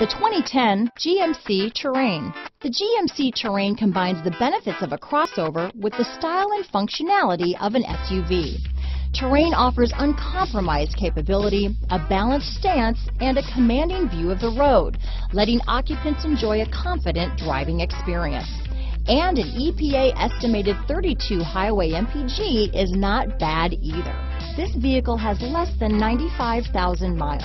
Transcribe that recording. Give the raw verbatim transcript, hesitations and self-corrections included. The twenty ten G M C Terrain. The G M C Terrain combines the benefits of a crossover with the style and functionality of an S U V. Terrain offers uncompromised capability, a balanced stance, and a commanding view of the road, letting occupants enjoy a confident driving experience. And an E P A-estimated thirty-two highway M P G is not bad either. This vehicle has less than ninety-five thousand miles.